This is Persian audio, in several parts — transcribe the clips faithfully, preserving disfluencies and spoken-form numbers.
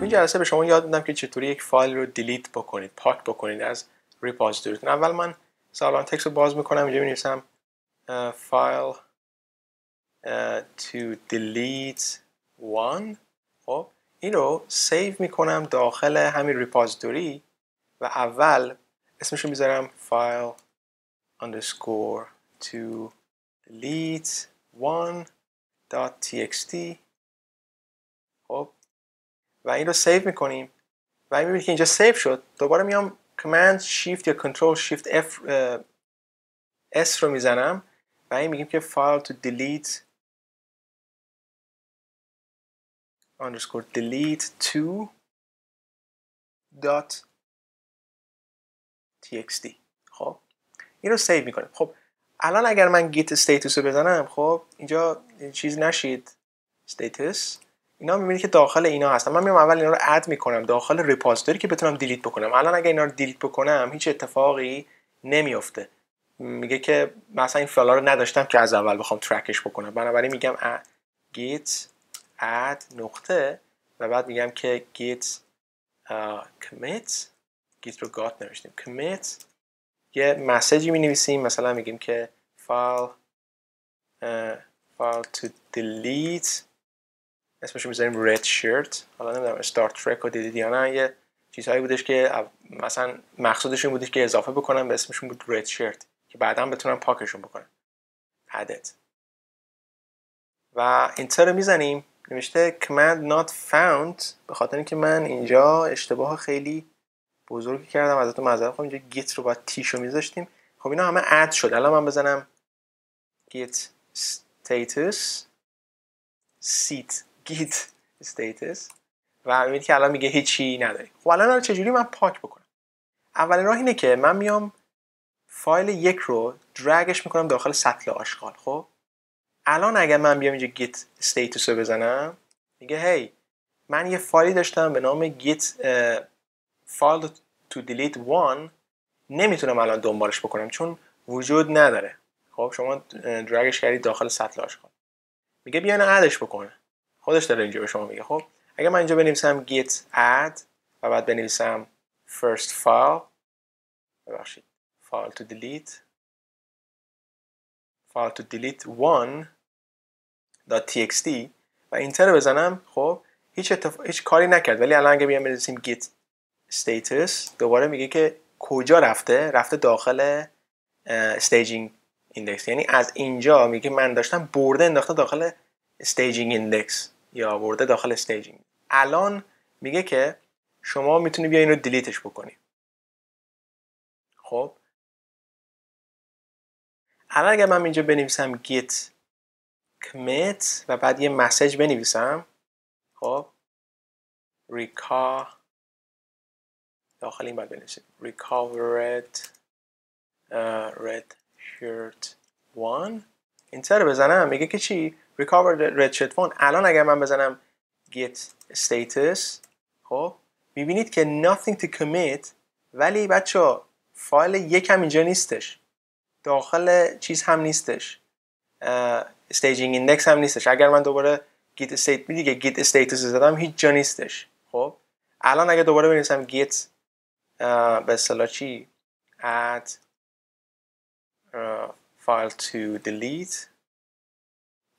این جلسه به شما یاد میدم که چطوری یک فایل رو دیلیت بکنید، پاک بکنید از ریپوزیتوریتون. اول من سالان تکست رو باز میکنم، اینجا می‌نویسم فایل to delete one. خب این رو سیو میکنم داخل همین ریپوزیتوری و اول اسمش رو میذارم فایل underscore to delete one dot txt. خب و این رو سیو میکنیم و این میبینید که اینجا سیو شد. دوباره میام Command Shift یا Control Shift F S رو میزنم و این میگیم که file to delete underscore delete two dot txt. خب این رو سیو میکنیم. خب الان اگر من git status رو بزنم، خب اینجا چیز نشید status، اینا میبینید که داخل اینا هستن. من میام اول اینا رو اد میکنم داخل ریپوزیتوری که بتونم دیلیت بکنم. الان اگه اینا رو دیلیت بکنم هیچ اتفاقی نمیفته، میگه که مثلا این فایل رو نداشتم که از اول بخوام ترکش بکنم. بنابراین میگم git add نقطه و بعد میگم که git uh, commit. git رو گات نوشتیم، commit یه مسیجی مینویسیم، مثلا میگیم که file uh, file to delete، اسمش رو میذاریم red shirt. حالا نمیدونم استار ترک رو دیدید یا نه، یه چیزهایی بودش که مثلا مقصودشون بودش که اضافه بکنم، به اسمشون بود red shirt که بعدا بتونم پاکشون بکنم. added و اینتر رو میزنیم. نوشته command not found، به خاطر اینکه من اینجا اشتباه خیلی بزرگی کردم، ازتون معذرت میخوام. اینجا گیت رو باید تیش رو میذاشتیم. خب اینا همه اد شد. الان من بزنم git status seat git status و میبینید که الان میگه هیچی نداری. خب الان رو چجوری من پاک بکنم؟ اولین راه اینه که من میام فایل یک رو درگش میکنم داخل سطل آشغال. خب الان اگر من بیام اینجا git status رو بزنم، میگه هی من یه فایلی داشتم به نام git uh, file to delete one، نمیتونم الان دنبالش بکنم چون وجود نداره. خب شما درگش کردید داخل سطل آشغال، میگه بیاین ادش بکنه، خودش داره اینجا به شما میگه. خب اگه من اینجا بنویسم git add و بعد بنویسم first file، ببخشید file to delete file to delete one dot txt و اینتر بزنم، خب هیچ اتف... هیچ کاری نکرد. ولی الان اگه بیام بنویسیم git status، دوباره میگه که کجا رفته؟ رفته داخل staging index، یعنی از اینجا میگه من داشتم برده انداخته داخل staging index یا برده داخل staging. الان میگه که شما میتونی بیا این رو دیلیتش بکنی. خب الان اگر من اینجا بنویسم git commit و بعد یه مسیج بنویسم، خب recover، داخل این باید بنویسیم recovered uh, red shirt one، اینتر بزنم میگه که چی؟ recovered red shirt one. الان اگر من بزنم git status، خب میبینید که nothing to commit، ولی بچه ها فایل یک هم اینجا نیستش، داخل چیز هم نیستش، staging index هم نیستش. اگر من دوباره git state میگه git status زدم هیچ جا نیستش. خب الان اگر دوباره بنویسم git به اصطلاح چی add Uh, file to delete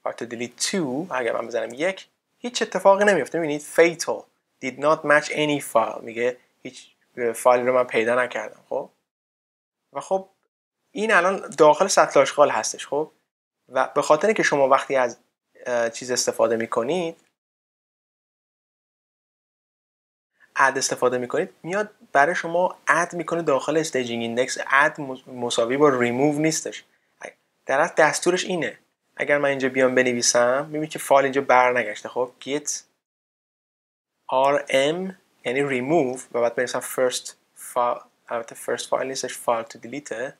file to delete two، اگر من بزنم یک هیچ اتفاقی نمیفته. میبینید fatal did not match any file، میگه هیچ فایلی رو من پیدا نکردم. خب و خب این الان داخل سطل آشغال هستش. خب و به خاطر اینکه شما وقتی از چیز استفاده میکنید، اد استفاده میکنید، میاد برای شما اد میکنه داخل استیجینگ ایندکس. اد مساوی با ریموو نیستش، در اصل دستورش اینه. اگر من اینجا بیام بنویسم میبینید که فایل اینجا برنگشته. خب git rm یعنی ریموو و بعد بنویسم first file، البته first file نیستش، file to delete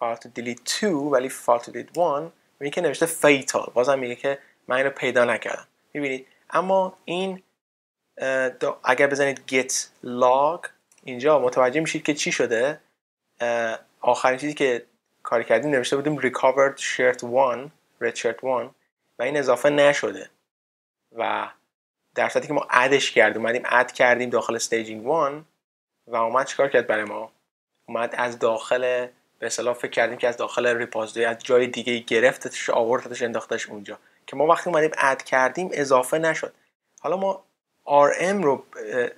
file to delete two ولی file to delete one، میبینید که نوشته fatal، بازم میگه که من اینو پیدا نکردم. میبینید اما این اگر بزنید git log اینجا متوجه میشید که چی شده. آخرین چیزی که کار کردیم نوشته بودیم recovered shirt one red shirt one و این اضافه نشده و در صورتی که ما ادش کردیم، اومدیم اد کردیم داخل staging one و اومد چیکار کرد برای ما؟ اومد از داخل به اصطلاح فکر کردیم که از داخل ریپوزیتوری از جای دیگه گرفتتش، آوردتش، انداختش اونجا که ما وقتی اومدیم اد کردیم اضافه نشد. حالا ما آر ام رو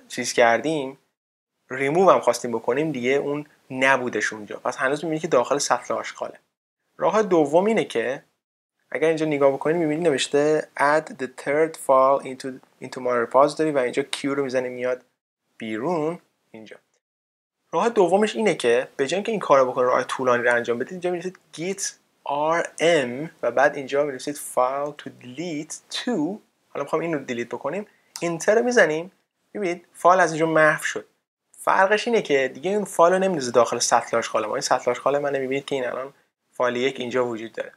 چیز کردیم، ریموو هم خواستیم بکنیم، دیگه اون نبودش اونجا. پس هنوز می‌بینید که داخل سطل آشغاله. راه دوم اینه که اگر اینجا نگاه بکنید می‌بینید نوشته add the third file into into my repository و اینجا Q رو میزنیم میاد بیرون اینجا. راه دومش اینه که به جای اینکه این کارو بکنید، راه طولانی رو انجام بدید، اینجا می‌نویسید git rm و بعد اینجا می‌نویسید file to delete to. حالا می‌خوام اینو دیلیت بکنیم، اینتر میزنیم، می‌بینید فایل از اینجا محو شد. فرقش اینه که دیگه اون فایل رو نمی‌ندازه داخل سطل آشغال ما. این سطل آشغال من می‌بینید که این الان فایل یک اینجا وجود داره.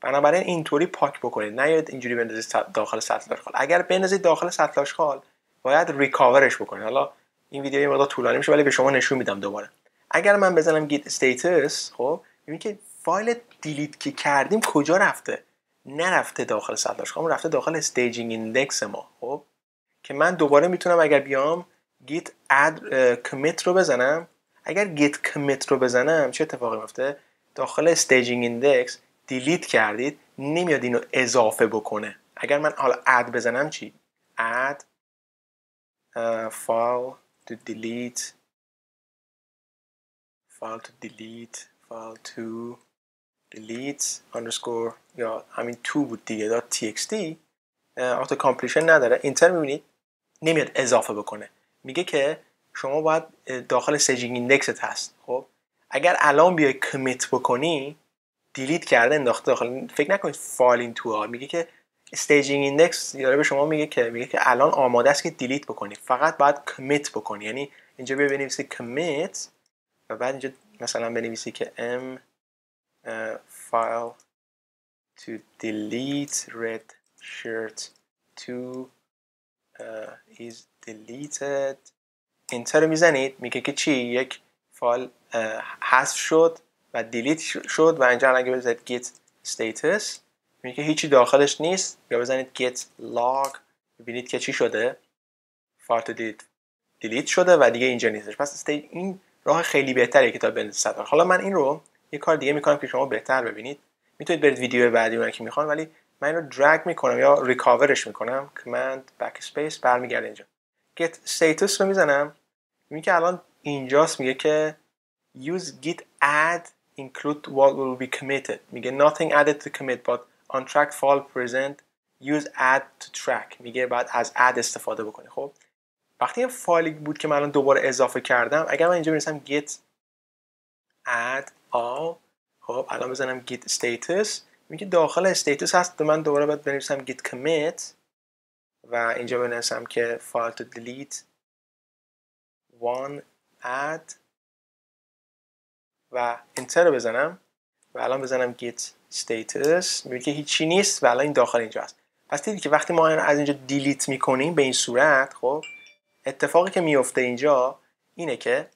بنابراین اینطوری پاک بکنید، نیاید اینجوری بندازید داخل سطل آشغال. اگر بندازید داخل سطل آشغال باید ریکاورش بکنید. حالا این ویدیو یه مقدار طولانی میشه ولی به شما نشون میدم دوباره. اگر من بزنم گیت استیتس، خب ببینید که فایل دیلیت که کردیم کجا رفته؟ نرفته داخل سطل آشغال، رفته داخل استیجینگ ایندکس ما. خب که من دوباره میتونم اگر بیام git add commit رو بزنم، اگر git commit رو بزنم چه اتفاقی میفته؟ داخل staging index delete کردید، نمیاد اینو اضافه بکنه. اگر من حالا add بزنم چی؟ add uh, file to delete file to delete file to delete underscore یا همین تو بود دیگه .txt auto completion نداره. اینتر میبینید نمیاد اضافه بکنه، میگه که شما باید داخل سیجینگ ایندکست هست. خب اگر الان بیای کمیت بکنی، دیلیت کرده انداخته داخل، فکر نکنید فایل این تو ها، میگه که استیجینگ ایندکس داره به شما میگه که میگه که الان آماده است که دیلیت بکنی، فقط باید کمیت بکنی. یعنی اینجا بنویسی کمیت و بعد اینجا مثلا بنویسی که m file to delete red shirt to uh, is deleted. اینتر میزنید، میگه که چی؟ یک فایل حذف شد و دیلیت شد و اینجا اگه بزنید git status میگه که هیچی داخلش نیست، یا بزنید git log ببینید که چی شده، فایل تو دیلیت دیلیت شده و دیگه اینجا نیستش. پس این راه خیلی بهتره که تا بند صدر. حالا من این رو یه کار دیگه میکنم که شما بهتر ببینید، میتونید برید ویدیو بعدی اون که میخوان، ولی من اینو درگ میکنم یا ریکاورش میکنم، کمند بک اسپیس برمیگرده اینجا get status رو میزنم، میگه که الان اینجاست، میگه که use git add include what will be committed، میگه nothing added to commit but on track file present use add to track، میگه بعد از add استفاده بکنی. خب وقتی این فایلی بود که من الان دوباره اضافه کردم، اگر من اینجا بنویسم git add all، خب الان بزنم git status، میگه داخل استیتوس هست، من دوباره باید بنویسم git commit و اینجا بنویسم که file to delete one add و انتر رو بزنم و الان بزنم git status، میبینید که هیچی نیست و الان این داخل اینجا هست. پس دیدید که وقتی ما از اینجا دیلیت میکنیم به این صورت، خب اتفاقی که میفته اینجا اینه که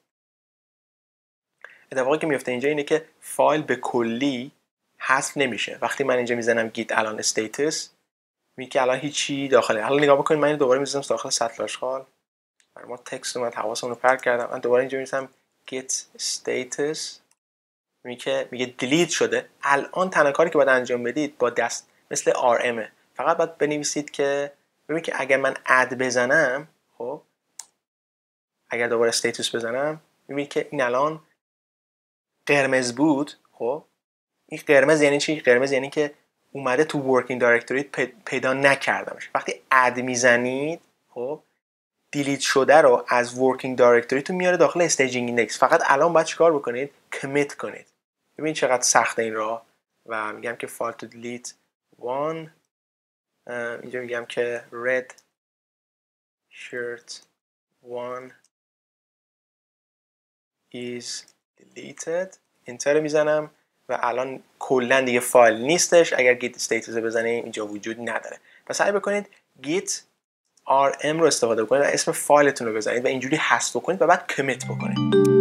اتفاقی که میفته اینجا اینه که فایل به کلی حذف نمیشه. وقتی من اینجا میزنم git الان استیتس، میگه که الان هیچی داخله. حالا نگاه بکنید من اینو دوباره میزنم داخل سطل آشغال، برای ما تکست اومد، حواسم رو پرت کردم. من دوباره اینجا میزنم git status، میگه میگه دیلیت شده. الان تنها کاری که باید انجام بدید با دست مثل آر ام، فقط باید بنویسید که ببینید که اگر من add بزنم، خب اگر دوباره استیتس بزنم، میبینید که این الان قرمز بود. خب این قرمز یعنی چی؟ قرمز یعنی که اومده تو ورکینگ دایرکتوری، پیدا نکردمش. وقتی اد میزنید، خب دیلیت شده رو از ورکینگ دایرکتوری تو میاره داخل استیجینگ ایندکس. فقط الان باید چیکار بکنید؟ کمیت کنید. ببین چقدر سخته این راه. و میگم که فایل تو دیلیت وان، اینجا میگم که red shirt one is deleted، اینتر میزنم و الان کلا دیگه فایل نیستش. اگر git status رو بزنیم اینجا وجود نداره. پس سعی بکنید git rm رو استفاده بکنید و اسم فایلتون رو بزنید و اینجوری حذف بکنید و بعد کمیت بکنید.